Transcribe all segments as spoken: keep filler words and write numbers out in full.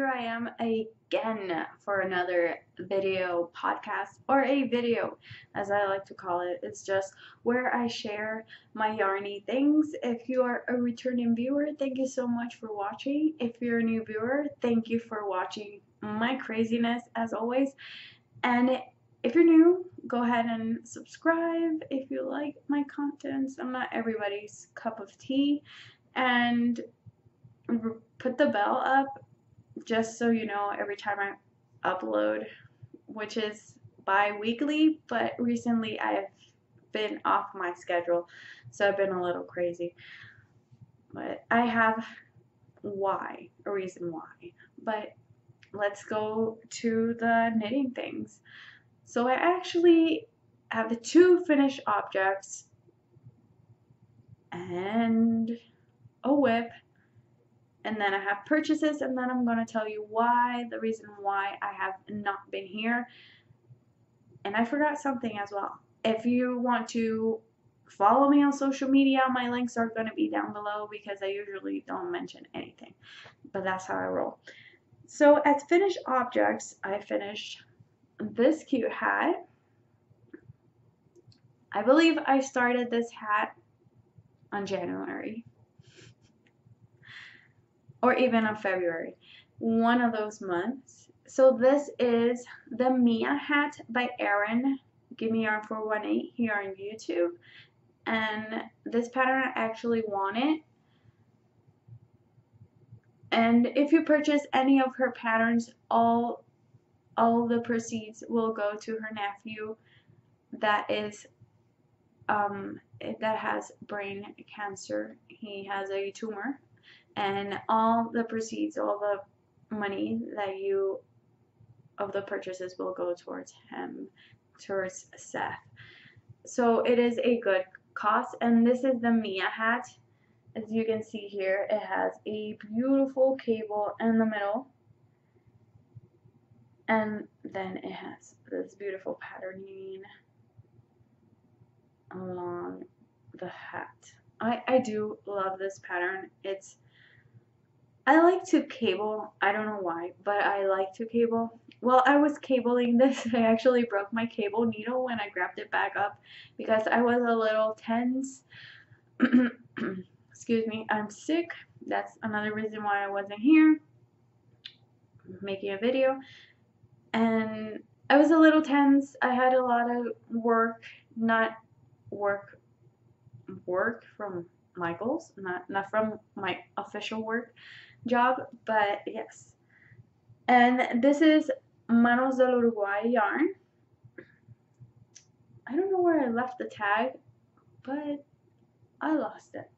here I am again for another video podcast, or a video as I like to call it. It's just where I share my yarny things. If you are a returning viewer, thank you so much for watching. If you're a new viewer, thank you for watching my craziness as always. And if you're new, go ahead and subscribe if you like my contents. I'm not everybody's cup of tea. And put the bell up just so you know every time I upload, which is bi-weekly, but recently I've been off my schedule, so I've been a little crazy. But I have why, a reason why. But let's go to the knitting things. So I actually have two finished objects and a whip, and then I have purchases, and then I'm going to tell you why, the reason why I have not been here. And I forgot something as well. If you want to follow me on social media, my links are going to be down below because I usually don't mention anything, but that's how I roll. So as finished objects, I finished this cute hat. I believe I started this hat on January. Or even on February, one of those months. So this is the Mia hat by Erin Gimme Yarn four one eight here on YouTube. And this pattern I actually wanted. And if you purchase any of her patterns, all, all the proceeds will go to her nephew that is um, that has brain cancer. He has a tumor. And all the proceeds, all the money that you, of the purchases, will go towards him, towards Seth. So it is a good cost. And this is the Mia hat. As you can see here, it has a beautiful cable in the middle. And then it has this beautiful patterning along the hat. I, I do love this pattern. It's I like to cable. I don't know why, but I like to cable. Well, I was cabling this. I actually broke my cable needle when I grabbed it back up because I was a little tense. Excuse me. I'm sick. That's another reason why I wasn't here making a video. And I was a little tense. I had a lot of work, not work work from Michael's, not not from my official work job, but yes. And this is Manos del Uruguay yarn. I don't know where I left the tag, but I lost it.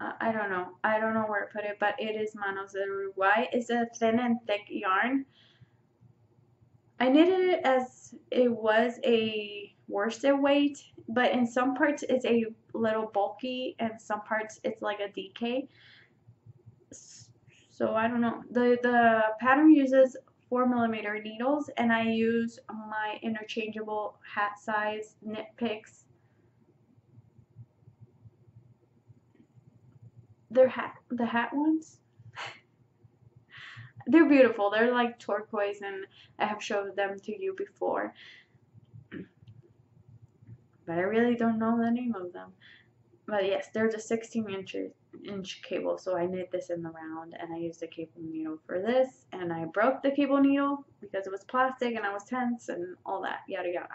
uh, I don't know I don't know where I put it, but it is Manos del Uruguay. It's a thin and thick yarn. I knitted it as it was a worsted weight, but in some parts it's a little bulky and some parts it's like a D K. So I don't know. The the pattern uses four millimeter needles, and I use my interchangeable hat size Knit Picks. They're hat the hat ones. They're beautiful. They're like turquoise, and I have showed them to you before. But I really don't know the name of them. But yes, they're just sixteen inch cable. So I knit this in the round, and I used the cable needle for this, and I broke the cable needle because it was plastic and I was tense and all that yada yada.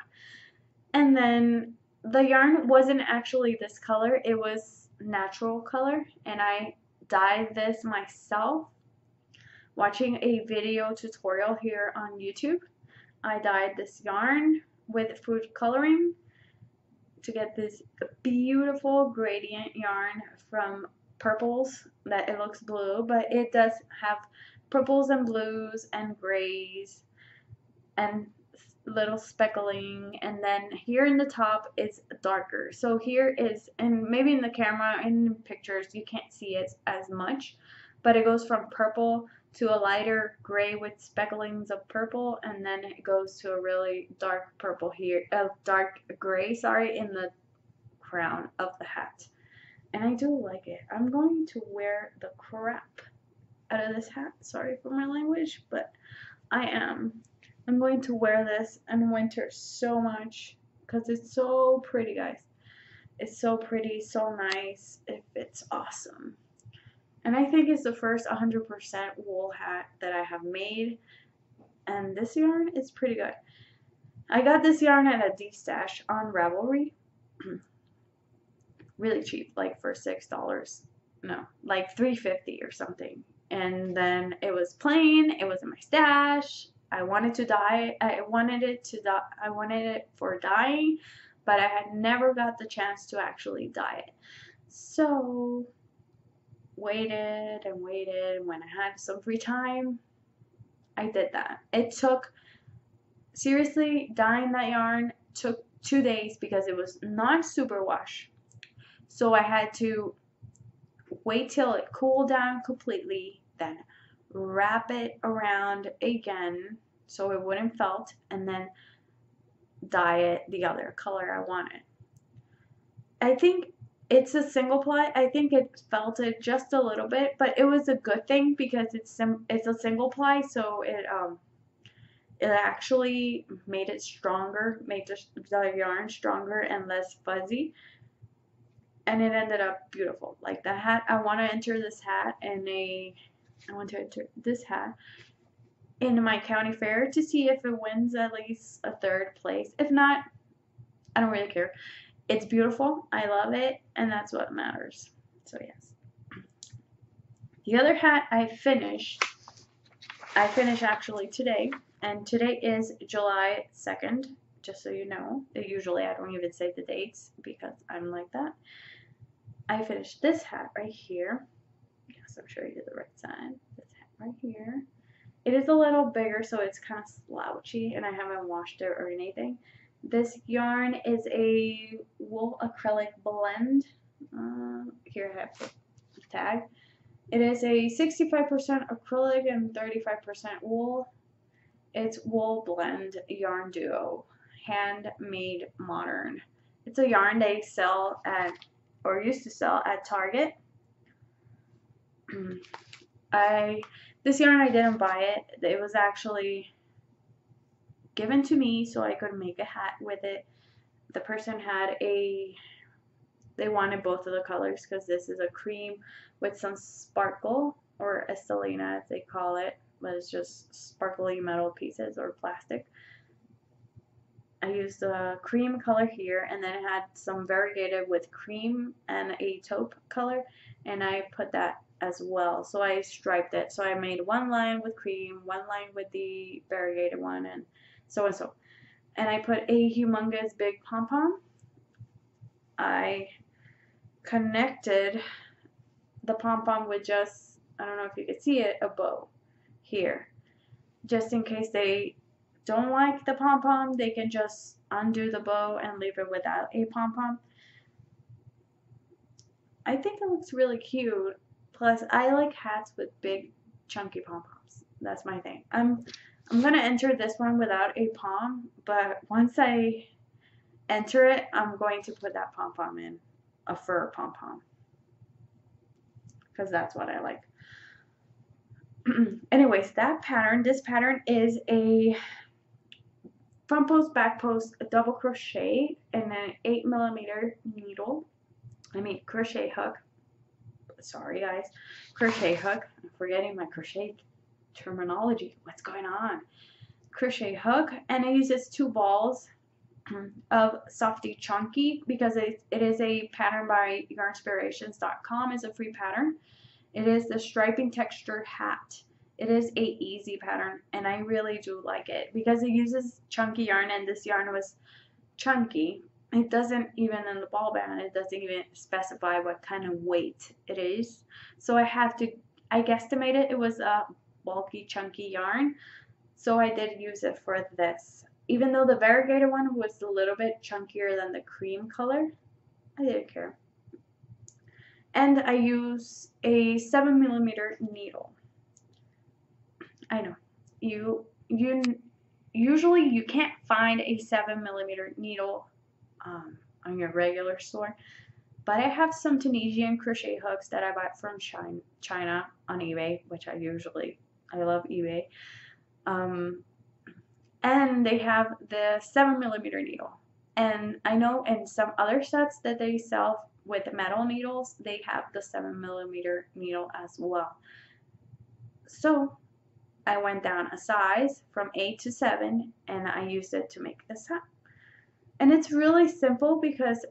And then the yarn wasn't actually this color, it was natural color, and I dyed this myself watching a video tutorial here on YouTube. I dyed this yarn with food coloring to get this beautiful gradient yarn from purples that it looks blue, but it does have purples and blues and grays and little speckling. And then here in the top it's darker. So here is, and maybe in the camera and pictures you can't see it as much, but it goes from purple to a lighter gray with specklings of purple, and then it goes to a really dark purple here, a uh, dark gray, sorry, in the crown of the hat. And I do like it. I'm going to wear the crap out of this hat. Sorry for my language, but I am. I'm going to wear this in winter so much because it's so pretty, guys. It's so pretty, so nice. It fits awesome. And I think it's the first one hundred percent wool hat that I have made. And this yarn is pretty good. I got this yarn at a D stash on Ravelry. Really cheap, like for six dollars. No, like three fifty or something. And then it was plain. It was in my stash. I wanted to dye. I wanted it to dye. I wanted it for dyeing, but I had never got the chance to actually dye it. So waited and waited. When I had some free time, I did that. It took, seriously, dyeing that yarn took two days because it was not superwash. So I had to wait till it cooled down completely, then wrap it around again so it wouldn't felt, and then dye it the other color I wanted. I think it's a single ply. I think it felted just a little bit, but it was a good thing because it's sim it's a single ply, so it um it actually made it stronger, made the, the yarn stronger and less fuzzy, and it ended up beautiful. Like the hat, I want to enter this hat in a I want to enter this hat in my county fair to see if it wins at least a third place. If not, I don't really care. It's beautiful, I love it, and that's what matters. So yes. The other hat I finished, I finished actually today, and today is July second, just so you know. Usually I don't even say the dates because I'm like that. I finished this hat right here. Yes, I'm sure you did the right side. This hat right here. It is a little bigger, so it's kind of slouchy, and I haven't washed it or anything. This yarn is a wool acrylic blend. Uh, here I have the tag. It is a sixty-five percent acrylic and thirty-five percent wool. It's wool blend yarn duo, handmade modern. It's a yarn they sell at, or used to sell at Target. I this yarn I didn't buy it. It was actually given to me so I could make a hat with it. The person had a, they wanted both of the colors because this is a cream with some sparkle, or a selena as they call it, but it's just sparkly metal pieces or plastic. I used the cream color here, and then it had some variegated with cream and a taupe color, and I put that as well. So I striped it. So I made one line with cream, one line with the variegated one, and so and so. And I put a humongous big pom-pom. I connected the pom-pom with just, I don't know if you could see it, a bow here. Just in case they don't like the pom-pom, they can just undo the bow and leave it without a pom-pom. I think it looks really cute. Plus, I like hats with big, chunky pom-poms. That's my thing. I'm, I'm going to enter this one without a pom, but once I enter it, I'm going to put that pom-pom in. A fur pom-pom. Because that's what I like. Anyways, that pattern, this pattern is a front post, back post, a double crochet, and an eight millimeter needle. I mean, crochet hook. Sorry guys, crochet hook. I'm forgetting my crochet terminology. What's going on? Crochet hook, and it uses two balls of Softy Chunky because it, it is a pattern by yarnspirations dot com. It's a free pattern. It is the striping texture hat. It is a easy pattern, and I really do like it because it uses chunky yarn, and this yarn was chunky. It doesn't even, in the ball band, it doesn't even specify what kind of weight it is. So I have to, I guesstimated it was a bulky, chunky yarn. So I did use it for this. Even though the variegated one was a little bit chunkier than the cream color, I didn't care. And I use a seven millimeter needle. I know, you, you, usually you can't find a seven millimeter needle Um, on your regular store, But I have some Tunisian crochet hooks that I bought from China on eBay, which I usually, I love eBay. Um, and they have the seven millimeter needle. And I know in some other sets that they sell with metal needles, they have the seven millimeter needle as well. So I went down a size from eight to seven, and I used it to make this hat. And it's really simple because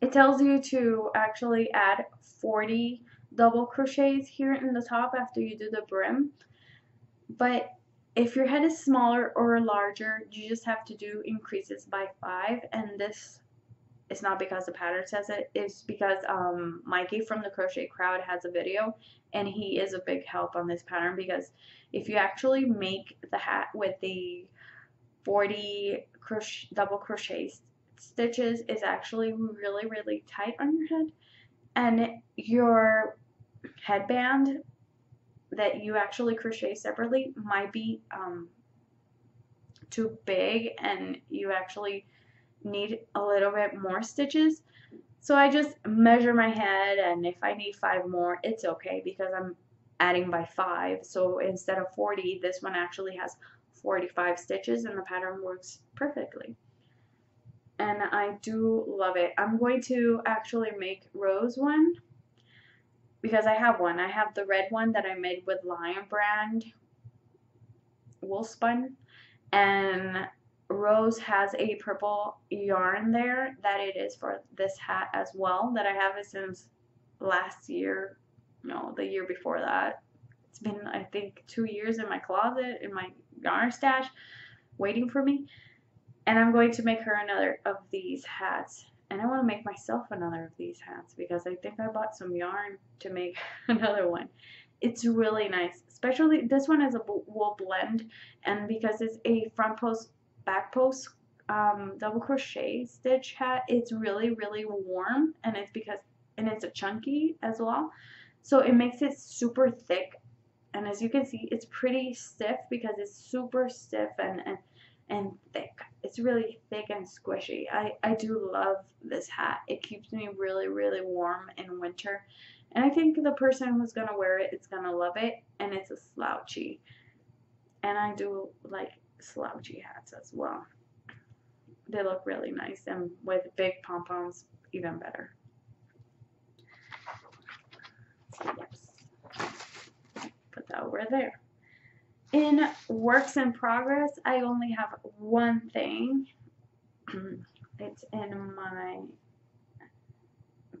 it tells you to actually add forty double crochets here in the top after you do the brim. But if your head is smaller or larger, you just have to do increases by five. And this is not because the pattern says it, it's because um, Mikey from the Crochet Crowd has a video, and he is a big help on this pattern, because if you actually make the hat with the forty crochet, double crochets stitches, is actually really really tight on your head, and your headband that you actually crochet separately might be um, too big, and you actually need a little bit more stitches. So I just measure my head, and if I need five more, it's okay because I'm adding by five. So instead of forty, this one actually has forty-five stitches, and the pattern works perfectly. And I do love it. I'm going to actually make Rose one, because I have one. I have the red one that I made with Lion Brand Wool Spun, and Rose has a purple yarn there that it is for this hat as well, that I have it since last year, no, the year before that. It's been, I think, two years in my closet, in my yarn stash, waiting for me. And I'm going to make her another of these hats. And I want to make myself another of these hats, because I think I bought some yarn to make another one. It's really nice. Especially this one is a wool blend, and because it's a front post, back post um, double crochet stitch hat, it's really really warm, and it's because and it's a chunky as well, so it makes it super thick. And as you can see, it's pretty stiff because it's super stiff and and, and thick. It's really thick and squishy. I, I do love this hat. It keeps me really really warm in winter, and I think the person who's gonna wear it is gonna love it. And it's a slouchy, and I do like slouchy hats as well. They look really nice, and with big pom-poms even better. Yes. Put that over there. In works in progress, I only have one thing. It's in my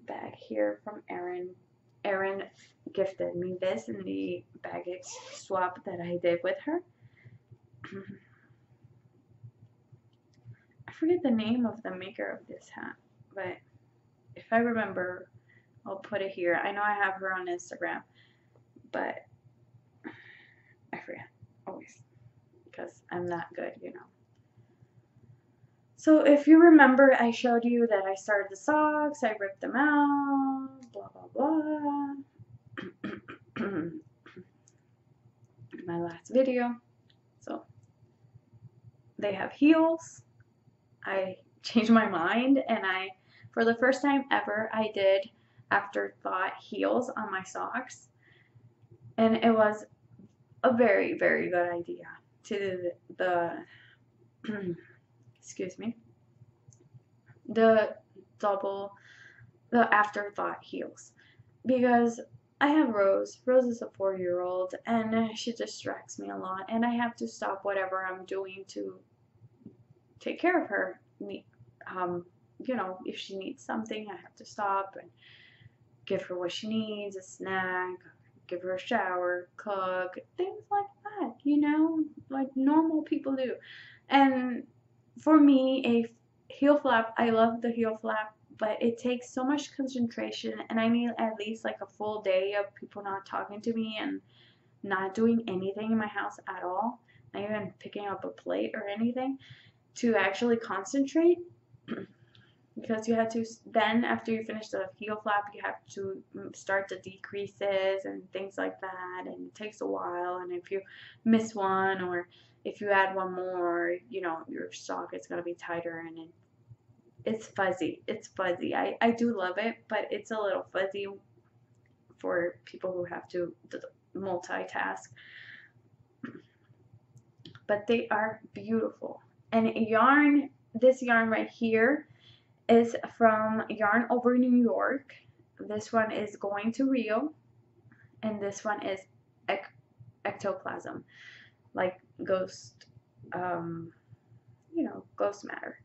bag here from Erin. Erin gifted me this in the baggage swap that I did with her. I forget the name of the maker of this hat, but if I remember, I'll put it here. I know I have her on Instagram, but I forget always because I'm not good, you know. So if you remember, I showed you that I started the socks, I ripped them out, blah blah blah, in my last video. So they have heels. I changed my mind, and I, for the first time ever, I did afterthought heels on my socks, and it was a very very good idea to do the, the excuse me, the double, the afterthought heels, because I have Rose. Rose is a four year old, and she distracts me a lot, and I have to stop whatever I'm doing to take care of her. Um, you know, if she needs something, I have to stop and give her what she needs, a snack, give her a shower, cook, things like that, you know, like normal people do. And for me, a heel flap, I love the heel flap, but it takes so much concentration, and I need at least like a full day of people not talking to me and not doing anything in my house at all, not even picking up a plate or anything, to actually concentrate. Because you have to, then after you finish the heel flap, you have to start the decreases and things like that, and it takes a while. And if you miss one, or if you add one more, you know, your sock is going to be tighter, and it it's fuzzy. It's fuzzy. I, I do love it, but it's a little fuzzy for people who have to multitask. But they are beautiful. And yarn, this yarn right here is from Yarn Over New York. This one is Going to Rio, and this one is ec ectoplasm, like ghost, um, you know, ghost matter.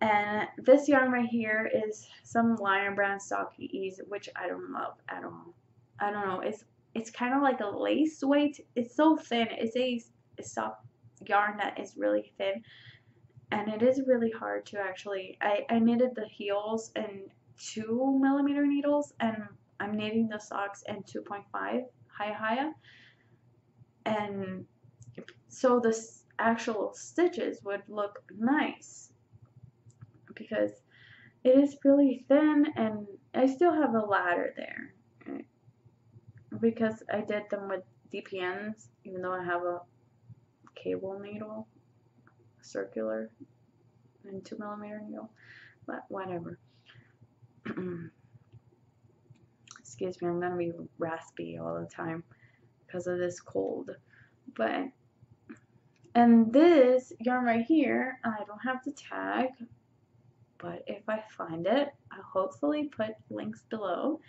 And this yarn right here is some Lion Brand Stockinese, which I don't love at all. I don't know. It's it's kind of like a lace weight. It's so thin. It's a, a soft yarn that is really thin, and it is really hard to actually. I I knitted the heels in two millimeter needles, and I'm knitting the socks in two point five hi-hi-ya, and so the actual stitches would look nice, because it is really thin. And I still have a ladder there because I did them with D P Ns, even though I have a cable needle, circular, and two millimeter needle, but whatever. Excuse me, I'm gonna be raspy all the time because of this cold. But and this yarn right here, I don't have the tag, but if I find it, I'll hopefully put links below.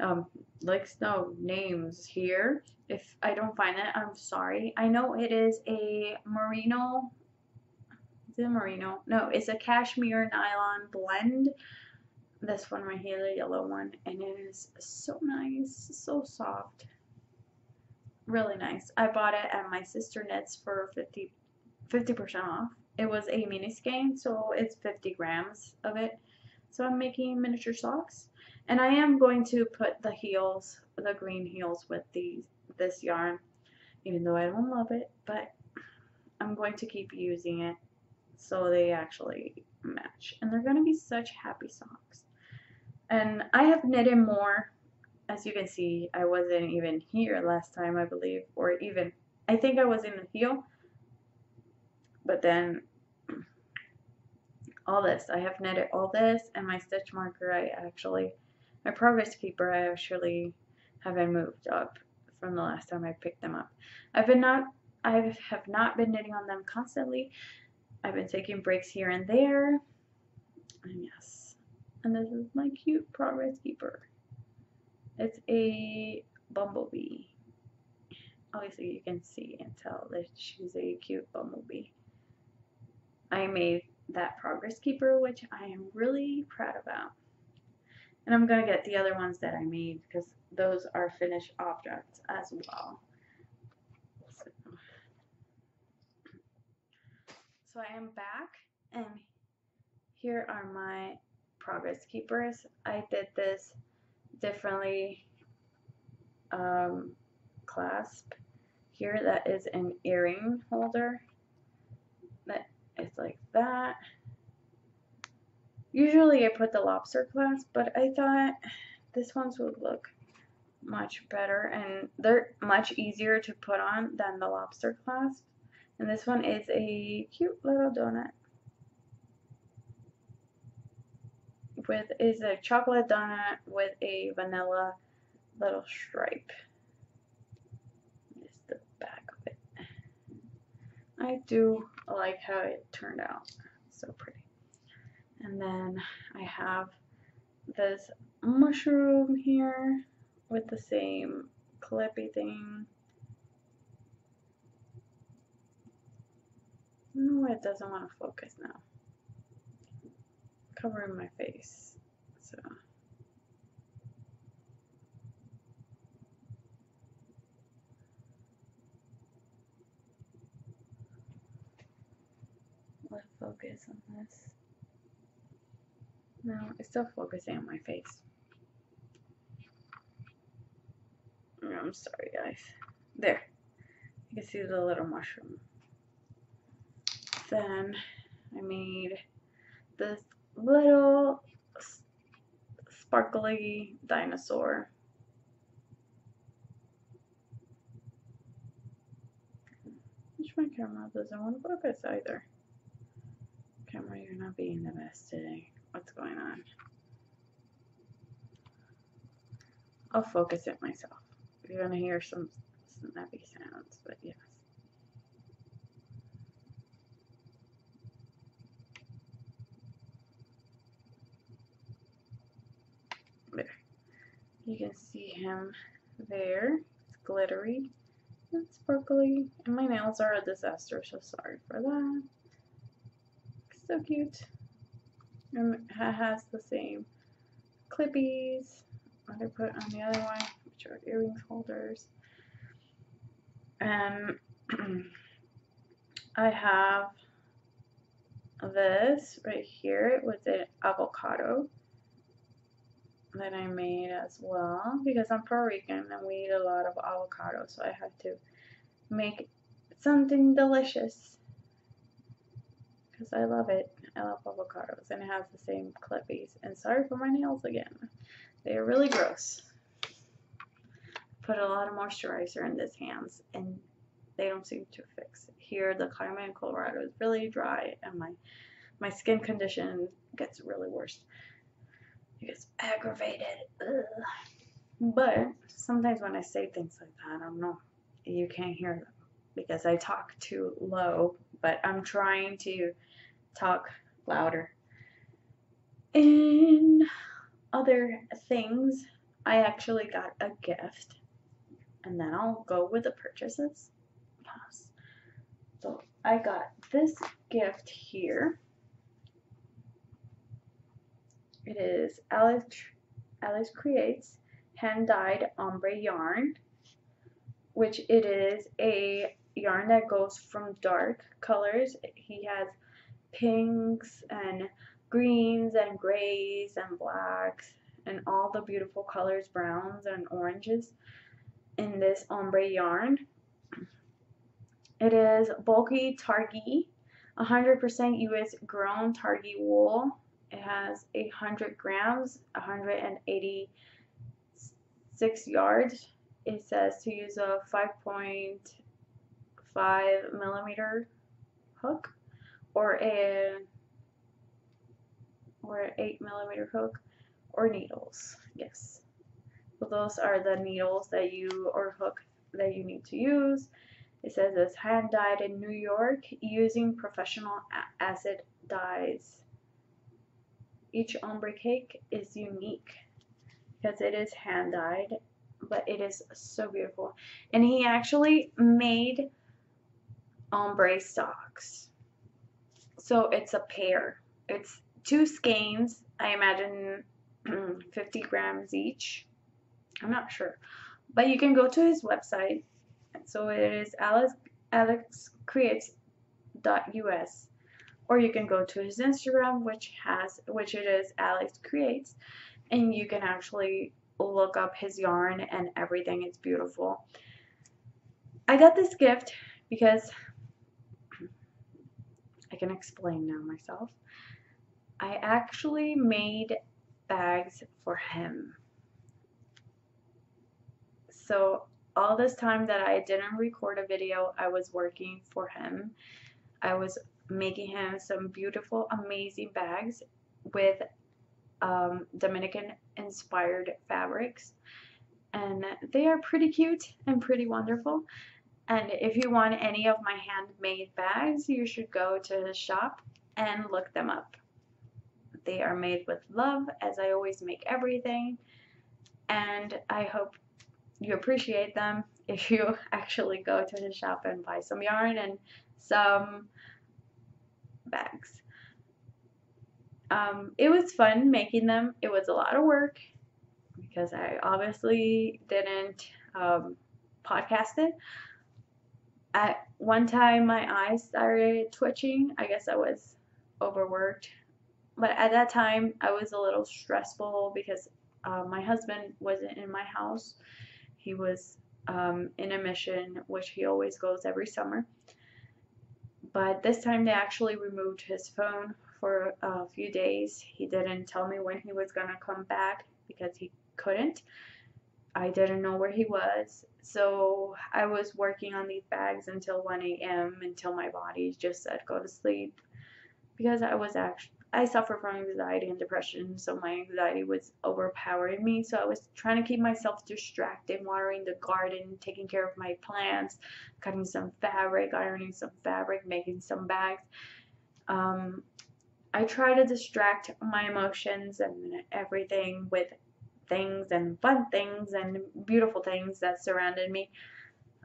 Um, links, no names here. If I don't find it, I'm sorry. I know it is a merino. Is it a merino? No, it's a cashmere nylon blend. This one right here, the yellow one, and it is so nice, so soft, really nice. I bought it at my sister Knits for fifty percent off. It was a mini skein, so it's fifty grams of it. So I'm making miniature socks, and I am going to put the heels, the green heels, with these this yarn, even though I don't love it, but I'm going to keep using it so they actually match, and they're going to be such happy socks. And I have knitted more. As you can see, I wasn't even here last time, I believe, or even, I think I was in the heel, but then all this, I have knitted all this, and my stitch marker, I actually, my progress keeper, I actually haven't moved up from the last time I picked them up. I've been not, I have not been knitting on them constantly. I've been taking breaks here and there, and yes, and this is my cute progress keeper. It's a bumblebee. Obviously, you can see and tell that she's a cute bumblebee. I made that progress keeper, which I am really proud about. And I'm gonna get the other ones that I made, because those are finished objects as well. So I am back, and here are my progress keepers. I did this differently um, clasp here that is an earring holder. That it's like that. Usually I put the lobster clasp, but I thought this ones would look much better, and they're much easier to put on than the lobster clasp. And this one is a cute little donut. With is a chocolate donut with a vanilla little stripe. It's the back of it. I do like how it turned out. It's so pretty. And then I have this mushroom here with the same clippy thing. No, it doesn't want to focus now. Covering my face. So let's focus on this. No, it's still focusing on my face. I'm sorry, guys. There. You can see the little mushroom. Then I made this little sparkly dinosaur. Which my camera doesn't want to focus either. Camera, you're not being the best today. What's going on? I'll focus it myself. You're gonna hear some snappy sounds, but yes. There. You can see him there. It's glittery and sparkly. And my nails are a disaster, so sorry for that. So cute. And it has the same clippies that I put on the other one, which are earrings holders. And I have this right here with an avocado that I made as well, because I'm Puerto Rican and we eat a lot of avocado, so I had to make something delicious because I love it. I love avocados, and it has the same clippies. And sorry for my nails again. They are really gross. Put a lot of moisturizer in these hands and they don't seem to fix. Here the climate in Colorado is really dry and my my skin condition gets really worse. It gets aggravated. Ugh. But sometimes when I say things like that, I don't know, you can't hear them because I talk too low, but I'm trying to talk louder. And other things, I actually got a gift, and then I'll go with the purchases. Yes. So I got this gift here. It is Alex Alex Creates hand dyed ombre yarn, which it is a yarn that goes from dark colors. He has pinks and greens and grays and blacks and all the beautiful colors, browns and oranges, in this ombre yarn. It is bulky Targi, one hundred percent U S grown Targi wool. It has one hundred grams, one hundred eighty-six yards. It says to use a five point five millimeter hook or a or eight millimeter hook or needles. Yes. So those are the needles that you, or hook that you need to use. It says it's hand dyed in New York using professional acid dyes. Each ombre cake is unique because it is hand dyed, but it is so beautiful. And he actually made ombre socks. So it's a pair. It's two skeins, I imagine fifty grams each. I'm not sure. But you can go to his website. So it is Alex, alex creates dot U S. Or you can go to his Instagram, which has which it is Alex Creates, and you can actually look up his yarn and everything. It's beautiful. I got this gift because I can explain now myself. I actually made bags for him. So all this time that I didn't record a video, I was working for him. I was making him some beautiful, amazing bags with um, Dominican inspired fabrics, and they are pretty cute and pretty wonderful. And if you want any of my handmade bags, you should go to his shop and look them up. They are made with love, as I always make everything, and I hope you appreciate them if you actually go to the shop and buy some yarn and some bags. Um, it was fun making them. It was a lot of work because I obviously didn't um, podcast it. At one time my eyes started twitching. I guess I was overworked. But at that time, I was a little stressful because uh, my husband wasn't in my house. He was um, in a mission, which he always goes every summer. But this time, they actually removed his phone for a few days. He didn't tell me when he was going to come back because he couldn't. I didn't know where he was. So I was working on these bags until one A M until my body just said, go to sleep. because I was actually, I suffer from anxiety and depression, so my anxiety was overpowering me. So I was trying to keep myself distracted, watering the garden, taking care of my plants, cutting some fabric, ironing some fabric, making some bags. Um, I try to distract my emotions and everything with things and fun things and beautiful things that surrounded me.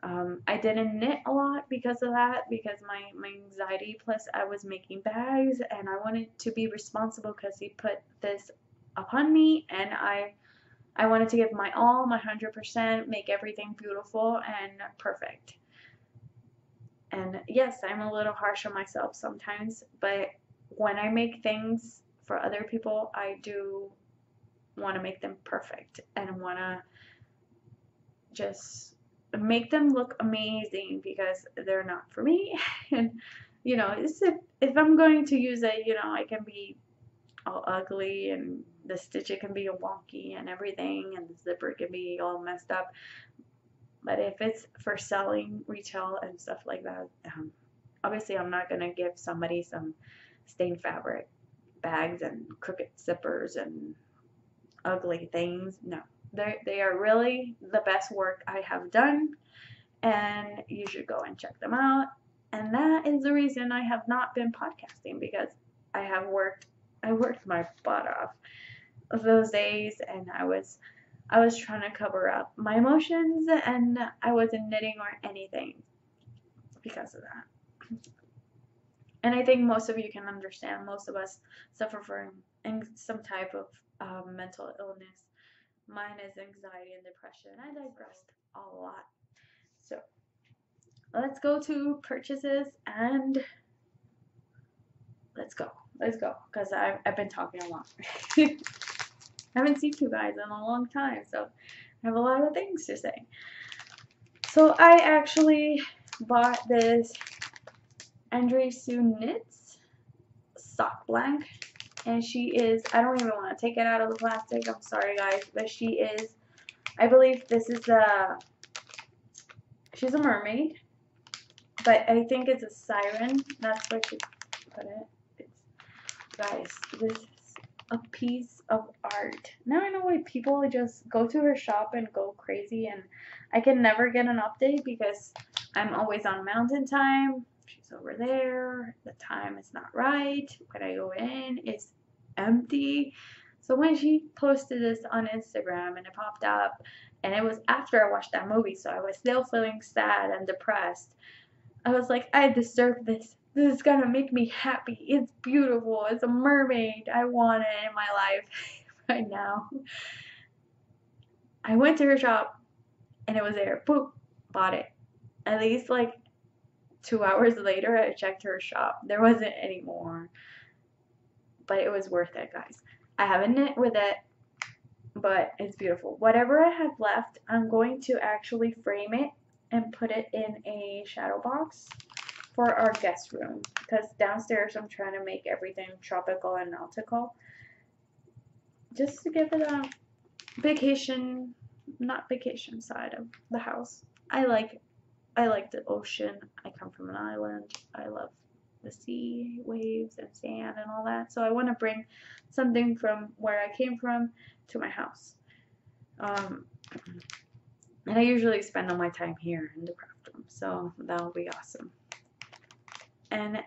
Um, I didn't knit a lot because of that, because my, my anxiety, plus I was making bags and I wanted to be responsible because he put this upon me, and I I wanted to give my all, my one hundred percent, make everything beautiful and perfect. And yes, I'm a little harsh on myself sometimes, but when I make things for other people, I do want to make them perfect and want to just make them look amazing, because they're not for me. And you know, it's if, if I'm going to use it, you know, I can be all ugly and the stitch it can be wonky and everything, and the zipper can be all messed up. But if it's for selling retail and stuff like that, um, obviously I'm not going to give somebody some stained fabric bags and crooked zippers and ugly things. No. They're, they are really the best work I have done, and you should go and check them out. And that is the reason I have not been podcasting, because I have worked, I worked my butt off those days, and I was, I was trying to cover up my emotions, and I wasn't knitting or anything because of that. And I think most of you can understand, most of us suffer from some type of um, mental illness. Mine is anxiety and depression. I digressed a lot. So let's go to purchases, and let's go. Let's go, because I've, I've been talking a lot. I haven't seen you guys in a long time, so I have a lot of things to say. So I actually bought this Andre Sue Knits sock blank. And she is, I don't even want to take it out of the plastic, I'm sorry guys, but she is, I believe this is a, she's a mermaid, but I think it's a siren, that's where she put it. It's, guys, this is a piece of art. Now I know why people just go to her shop and go crazy, and I can never get an update because I'm always on mountain time. She's over there, the time is not right, when I go in it's empty. So when she posted this on Instagram and it popped up, and it was after I watched that movie, so I was still feeling sad and depressed. I was like, I deserve this, this is gonna make me happy, it's beautiful, it's a mermaid, I want it in my life right now. I went to her shop and it was there, boop, bought it. At least like two hours later, I checked her shop. There wasn't any more. But it was worth it, guys. I haven't knit with it, but it's beautiful. Whatever I have left, I'm going to actually frame it and put it in a shadow box for our guest room. Because downstairs, I'm trying to make everything tropical and nautical. Just to give it a vacation, not vacation side of the house. I like it. I like the ocean. I come from an island. I love the sea waves and sand and all that. So I want to bring something from where I came from to my house. Um, and I usually spend all my time here in the craft room. So that'll be awesome. And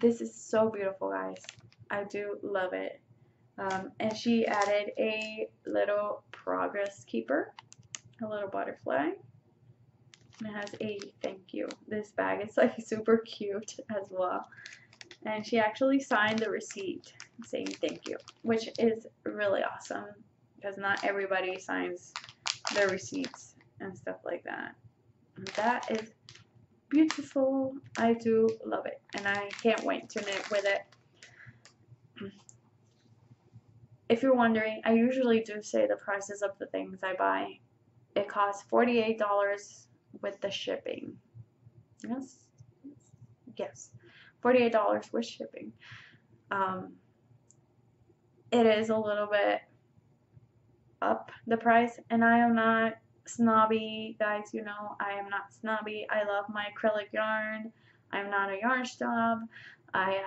this is so beautiful, guys. I do love it. Um, and she added a little progress keeper, a little butterfly. It has a thank you. This bag is like super cute as well, and she actually signed the receipt saying thank you, which is really awesome because not everybody signs their receipts and stuff like that. And that is beautiful. I do love it, and I can't wait to knit with it. If you're wondering, I usually do say the prices of the things I buy. It costs forty-eight dollars with the shipping. Yes, yes, forty-eight dollars with shipping. Um, it is a little bit up the price, and I am not snobby, guys. You know, I am not snobby. I love my acrylic yarn. I'm not a yarn snob. I,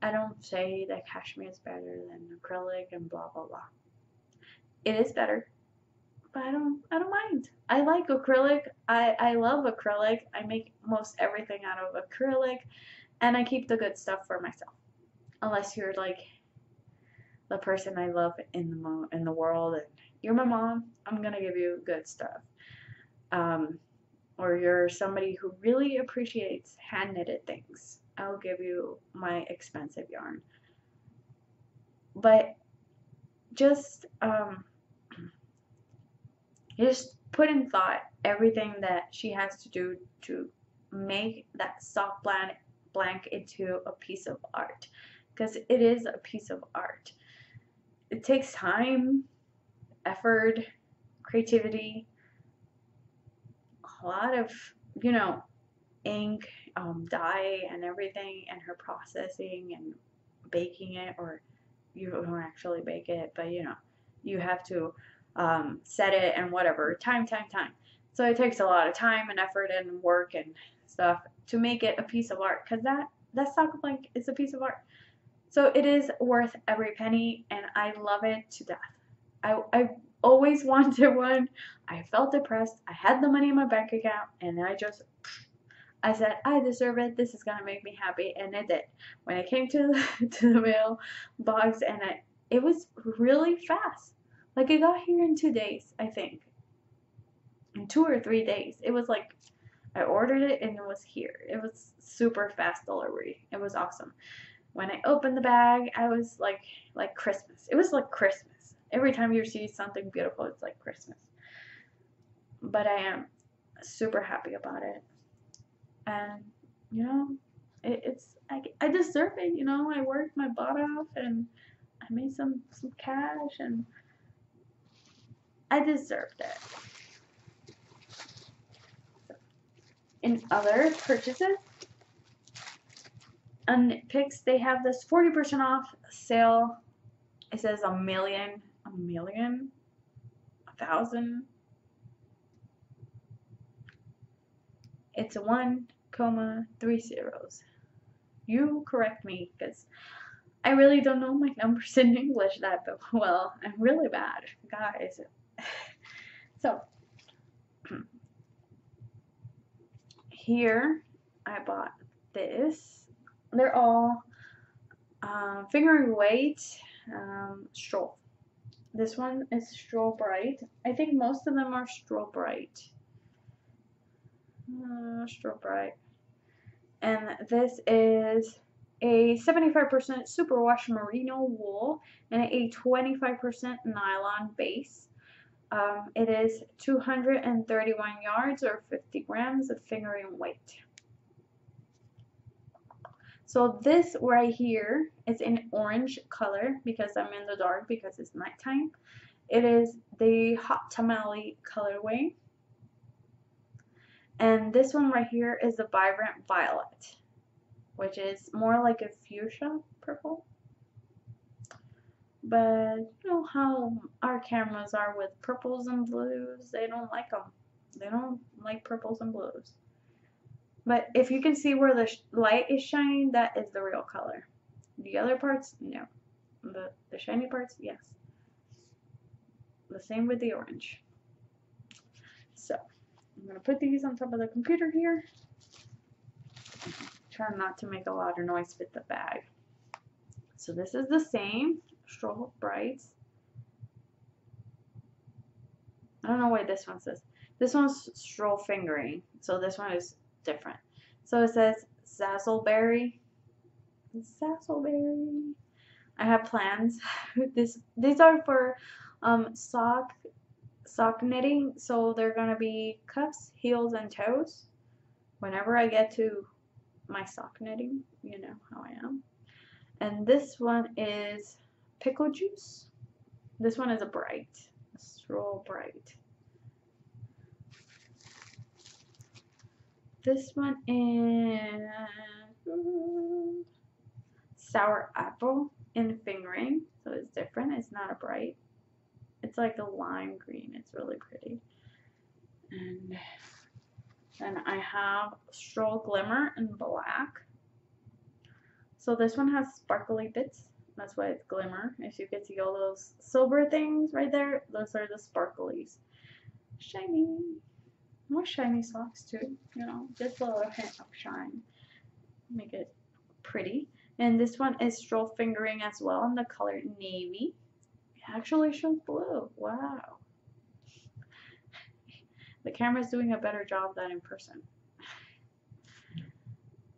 I I don't say that cashmere is better than acrylic and blah blah blah. It is better, but I don't I don't mind. I like acrylic. I, I love acrylic. I make most everything out of acrylic, and I keep the good stuff for myself. Unless you're like the person I love in the mo in the world, and you're my mom, I'm gonna give you good stuff. Um, or you're somebody who really appreciates hand knitted things, I'll give you my expensive yarn. But just um, just put in thought everything that she has to do to make that soft blank blank into a piece of art, because it is a piece of art. It takes time, effort, creativity, a lot of, you know, ink, um, dye and everything, and her processing and baking it, or you don't actually bake it, but you know, you have to um, set it and whatever, time, time, time. So it takes a lot of time and effort and work and stuff to make it a piece of art, because that, that sock blank is a piece of art. So it is worth every penny, and I love it to death. I, I always wanted one. I felt depressed. I had the money in my bank account, and I just... I said, I deserve it, this is gonna make me happy, and it did. When it came to the, to the mail box, and I, it was really fast. Like, it got here in two days, I think. In two or three days. It was like, I ordered it and it was here. It was super fast delivery. It was awesome. When I opened the bag, I was like, like Christmas. It was like Christmas. Every time you receive something beautiful, it's like Christmas. But I am super happy about it. And, you know, it, it's, I, I deserve it, you know, I worked my butt off, and I made some, some cash, and I deserved it. So, in other purchases, on Knit Picks, they have this forty percent off sale. It says a million, a million, a thousand. It's a one comma three zeros. You correct me, because I really don't know my numbers in English that well. I'm really bad, guys. So here I bought this. They're all uh, fingering weight um, straw. This one is straw bright. I think most of them are straw bright. Uh, straw bright, and this is a seventy-five percent superwash merino wool and a twenty-five percent nylon base. Um, it is two hundred thirty-one yards or fifty grams of fingering weight. So this right here is in orange color because I'm in the dark, because it's nighttime. It is the Hot Tamale colorway. And this one right here is the Vibrant Violet, which is more like a fuchsia purple. But you know how our cameras are with purples and blues, they don't like them. They don't like purples and blues. But if you can see where the sh light is shining, that is the real color. The other parts, no. The, the shiny parts, yes. The same with the orange. So. I'm going to put these on top of the computer here. Try not to make a lot of noise with the bag. So this is the same, Stroll Brights. I don't know what this one says. This one's Stroll Fingering, so this one is different. So it says Zazzleberry. Zazzleberry. I have plans. this, these are for um, sock sock knitting, so they're gonna be cuffs, heels, and toes whenever I get to my sock knitting. You know how I am. And this one is Pickle Juice. This one is a bright, a straw bright. This one is Sour Apple in fingering, so it's different. It's not a bright. It's like a lime green. It's really pretty. And then I have Stroll Glimmer in black. So this one has sparkly bits. That's why it's glimmer. If you get to see all those silver things right there, those are the sparklies. Shiny. More shiny socks too, you know, just a little hint of shine. Make it pretty. And this one is stroll fingering as well in the color navy. It actually shows blue. Wow. The camera's doing a better job than in person.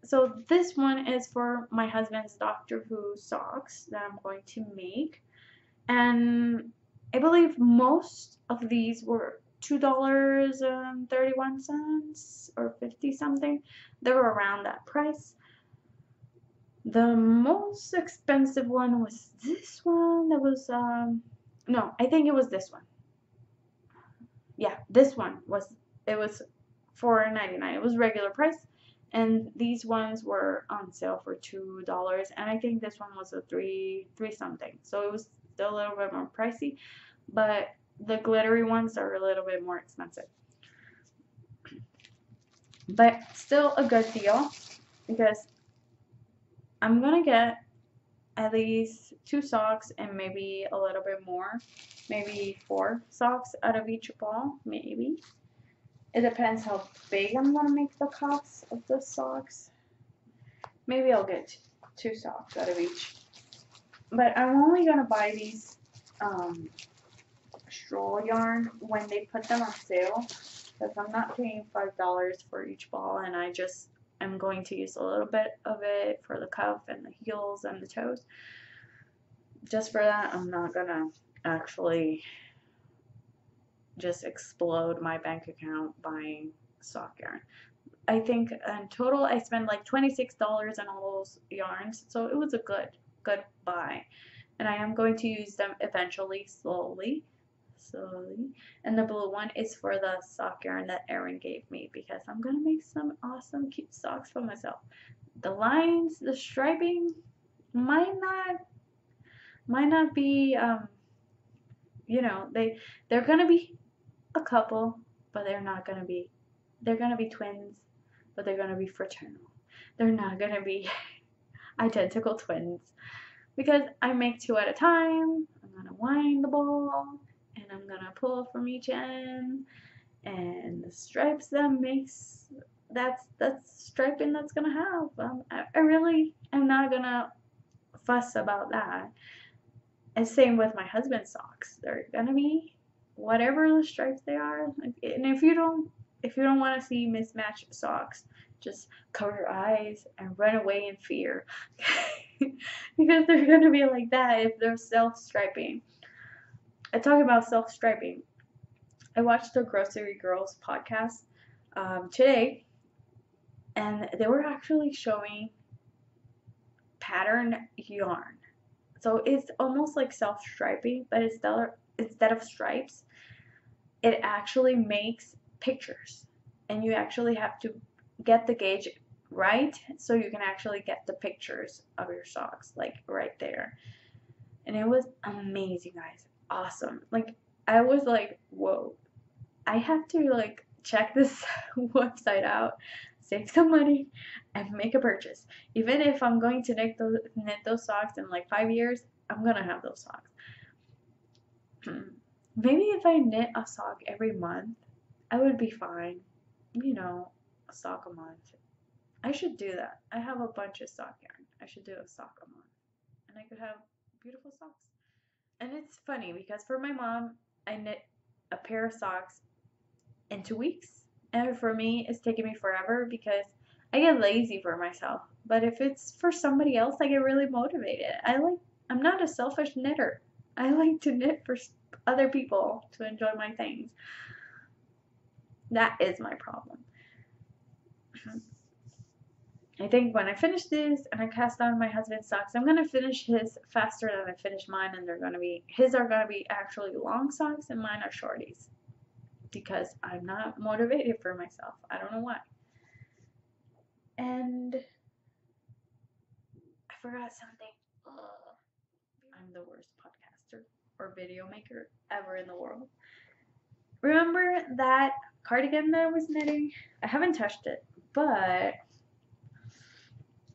So this one is for my husband's Doctor Who socks that I'm going to make. And I believe most of these were two dollars and thirty-one cents or fifty something. They were around that price. The most expensive one was this one that was, um, no, I think it was this one. Yeah, this one was, it was four ninety-nine. It was regular price. And these ones were on sale for two dollars, and I think this one was a three three something. So it was still a little bit more pricey, but the glittery ones are a little bit more expensive. But still a good deal, because I'm gonna get at least two socks and maybe a little bit more, maybe four socks out of each ball, maybe. It depends how big I'm going to make the cuffs of the socks. Maybe I'll get two socks out of each. But I'm only going to buy these um, stroll yarn when they put them on sale, because I'm not paying five dollars for each ball, and I just am going to use a little bit of it for the cuff and the heels and the toes. Just for that, I'm not going to actually just explode my bank account buying sock yarn. I think in total I spent like twenty-six dollars on all those yarns, so it was a good, good buy. And I am going to use them eventually, slowly, slowly. And the blue one is for the sock yarn that Erin gave me, because I'm going to make some awesome cute socks for myself. The lines, the striping might not, might not be, um, you know, they, they're going to be a couple, but they're not going to be, they're going to be twins, but they're going to be fraternal. They're not going to be identical twins, because I make two at a time. I'm going to wind the ball, and I'm going to pull from each end, and the stripes that makes, that's, that's striping that's going to have. Um, I, I really am not going to fuss about that. And same with my husband's socks. They're gonna be whatever the stripes they are. And if you don't, if you don't want to see mismatched socks, just cover your eyes and run away in fear, because they're gonna be like that if they're self-striping. I talk about self-striping. I watched the Grocery Girls podcast um, today, and they were actually showing patterned yarn. So it's almost like self-striping, but instead of stripes, it actually makes pictures. And you actually have to get the gauge right so you can actually get the pictures of your socks, like right there. And it was amazing, guys. Awesome. Like, I was like, whoa. I have to, like, check this website out, save some money, and make a purchase. Even if I'm going to knit those, knit those socks in like five years, I'm gonna have those socks. Maybe if I knit a sock every month, I would be fine. You know, a sock a month. I should do that. I have a bunch of sock yarn. I should do a sock a month, and I could have beautiful socks. And it's funny, because for my mom, I knit a pair of socks in two weeks. And for me, it's taking me forever because I get lazy for myself. But if it's for somebody else, I get really motivated. I like, I'm not a selfish knitter. I like to knit for other people to enjoy my things. That is my problem. I think when I finish this and I cast on my husband's socks, I'm going to finish his faster than I finish mine. And they're going to be, his are going to be actually long socks and mine are shorties, because I'm not motivated for myself. I don't know why. And I forgot something. Ugh. I'm the worst podcaster or video maker ever in the world. Remember that cardigan that I was knitting? I haven't touched it, but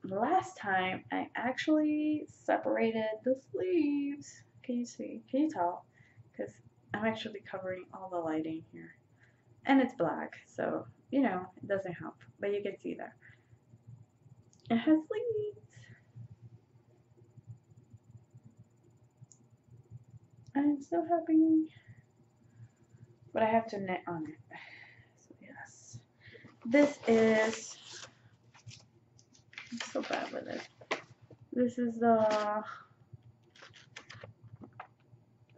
last time I actually separated the sleeves. Can you see? Can you tell? Because I'm actually covering all the lighting here. And it's black, so, you know, it doesn't help. But you can see there. It has sleeves. I'm so happy. But I have to knit on it. So, yes. This is... I'm so bad with it. This is the... Uh,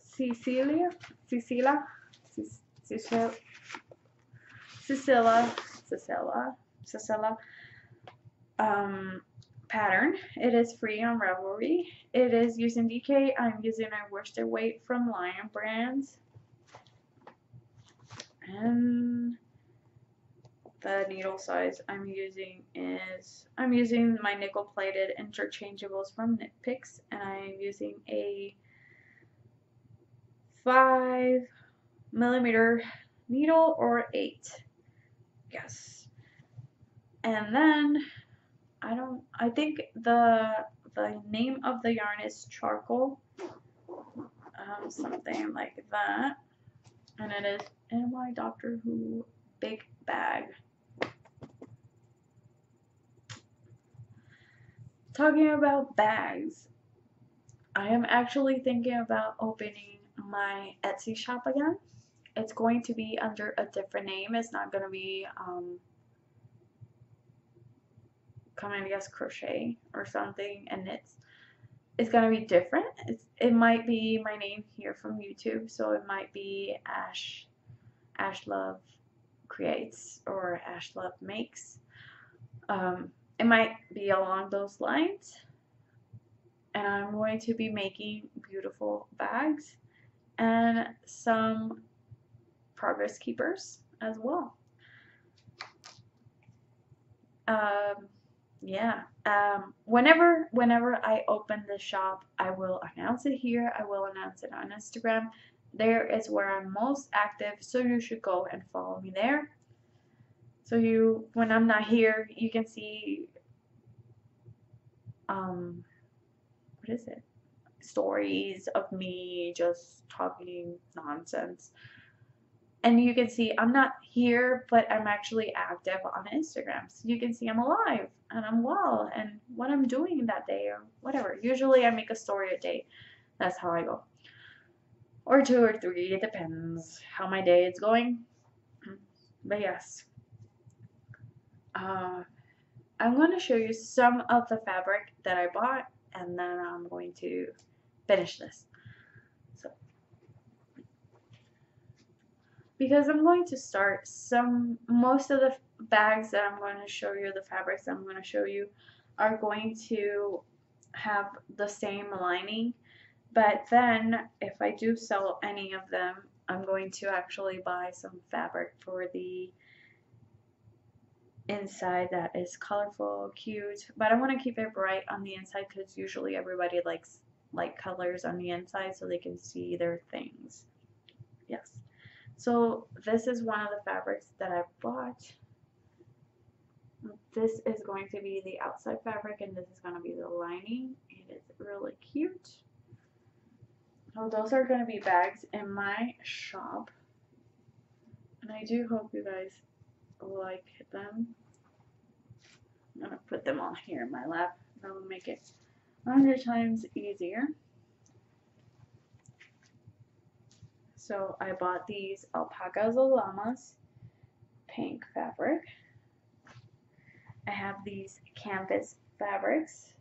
Cecilia? Cecilia? Cecilia? Cecilia, Cecilia, Cecilia um, pattern. It is free on Ravelry. It is using D K. I'm using a worsted weight from Lion Brand. And the needle size I'm using is, I'm using my nickel plated interchangeables from Knit Picks, and I'm using a five millimeter needle or eight. Yes. And then I don't I think the the name of the yarn is charcoal, um, something like that, and it is N Y Doctor Who Big Bag. Talking about bags, I am actually thinking about opening my Etsy shop again. It's going to be under a different name. It's not going to be um, Come and Guess Crochet or something, and it's it's going to be different. It's, it might be my name here from YouTube, so it might be Ash Ash Love Creates or Ash Love Makes. Um, it might be along those lines, and I'm going to be making beautiful bags and some progress keepers as well. Um, yeah. Um, whenever, whenever I open the shop, I will announce it here. I will announce it on Instagram. There is where I'm most active, so you should go and follow me there. So you, when I'm not here, you can see. Um, what is it? Stories of me just talking nonsense. And you can see I'm not here, but I'm actually active on Instagram. So you can see I'm alive and I'm well and what I'm doing that day or whatever. Usually I make a story a day. That's how I go. Or two or three. It depends how my day is going. But yes. Uh, I'm going to show you some of the fabric that I bought. And then I'm going to finish this. Because I'm going to start some, most of the bags that I'm going to show you, the fabrics I'm going to show you, are going to have the same lining. But then, if I do sell any of them, I'm going to actually buy some fabric for the inside that is colorful, cute. But I want to keep it bright on the inside because usually everybody likes light colors on the inside so they can see their things. Yes. So this is one of the fabrics that I bought. This is going to be the outside fabric and this is going to be the lining. It is really cute. Oh, those are going to be bags in my shop. And I do hope you guys like them. I'm going to put them all here in my lap. That will make it a hundred times easier. So I bought these alpacas or llamas, pink fabric. I have these canvas fabrics.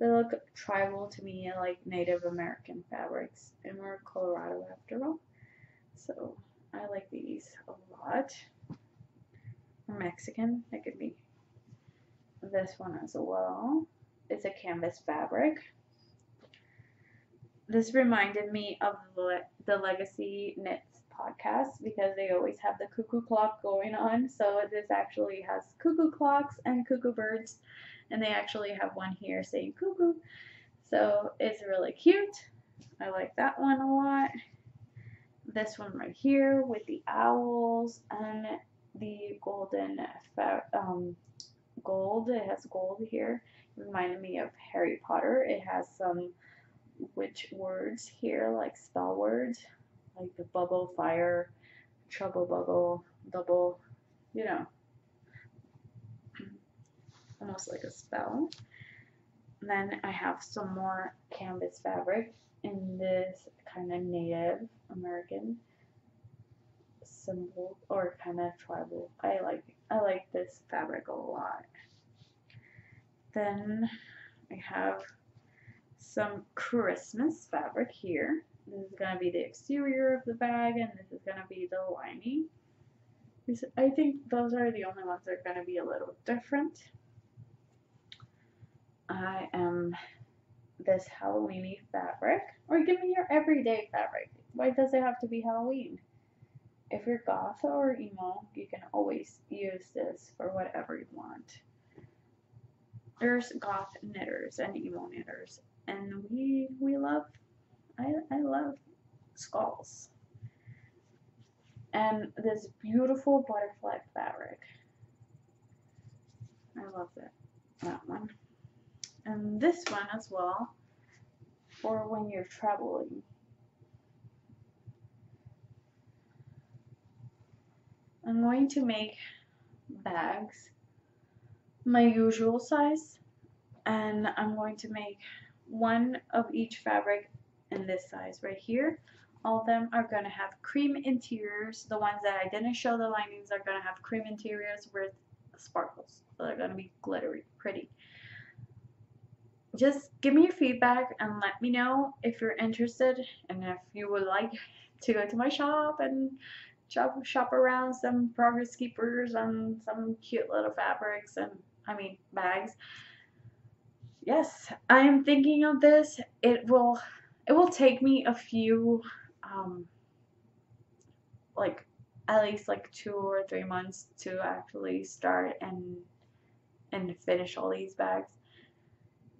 They look tribal to me, like Native American fabrics, and we're Colorado after all. So I like these a lot. Mexican, that could be. This one as well. It's a canvas fabric. This reminded me of the, the Legacy Knits podcast because they always have the cuckoo clock going on. So this actually has cuckoo clocks and cuckoo birds, and they actually have one here saying cuckoo. So it's really cute. I like that one a lot. This one right here with the owls and the golden um, gold. It has gold here. It reminded me of Harry Potter. It has some witch words here, like spell words, like the bubble, fire, trouble, bubble, double, you know, almost like a spell. And then I have some more canvas fabric in this kind of Native American symbol or kind of tribal. I like I like this fabric a lot. Then I have some Christmas fabric here. This is gonna be the exterior of the bag, and this is gonna be the lining. This, I think those are the only ones that are gonna be a little different. I am this Halloweeny fabric, or give me your everyday fabric. Why does it have to be Halloween? If you're goth or emo, you can always use this for whatever you want. There's goth knitters and emo knitters, and we we love. I I love skulls. And this beautiful butterfly fabric. I love that that one. And this one as well, for when you're traveling. I'm going to make bags my usual size, and I'm going to make one of each fabric in this size right here. All of them are going to have cream interiors. The ones that I didn't show the linings are going to have cream interiors with sparkles. So they're going to be glittery, pretty. Just give me your feedback and let me know if you're interested and if you would like to go to my shop and shop, shop around some progress keepers and some cute little fabrics and, I mean, bags. Yes, I'm thinking of this. It will, it will take me a few, um, like, at least like two or three months to actually start and, and finish all these bags.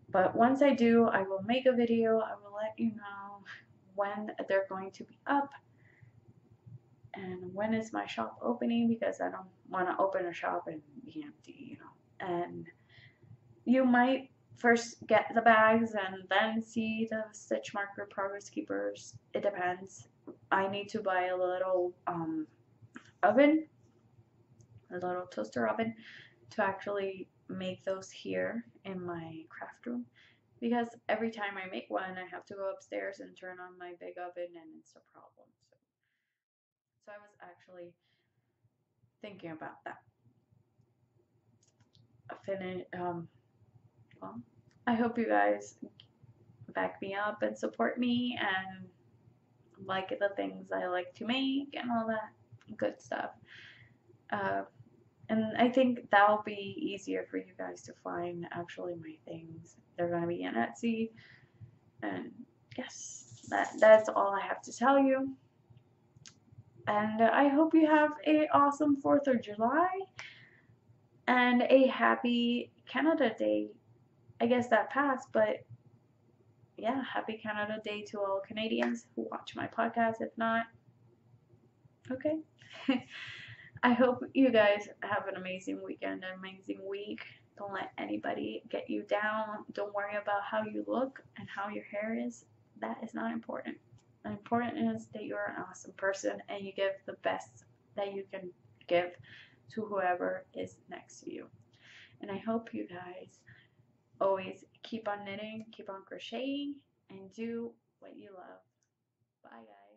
But once I do, I will make a video. I will let you know when they're going to be up and when is my shop opening, because I don't want to open a shop and be empty, you know. And you might first get the bags and then see the stitch marker progress keepers. It depends. I need to buy a little um, oven, a little toaster oven, to actually make those here in my craft room, because every time I make one I have to go upstairs and turn on my big oven, and it's a problem. So, so I was actually thinking about that. I finished, um, well, I hope you guys back me up and support me and like the things I like to make and all that good stuff. Uh, And I think that'll be easier for you guys to find actually my things. They're gonna be on Etsy. And yes, that, that's all I have to tell you. And I hope you have an awesome fourth of July and a happy Canada Day. I guess that passed, but yeah, happy Canada Day to all Canadians who watch my podcast. If not, okay. I hope you guys have an amazing weekend, an amazing week. Don't let anybody get you down. Don't worry about how you look and how your hair is. That is not important. The important is that you're an awesome person and you give the best that you can give to whoever is next to you. And I hope you guys always keep on knitting, keep on crocheting, and do what you love. Bye, guys.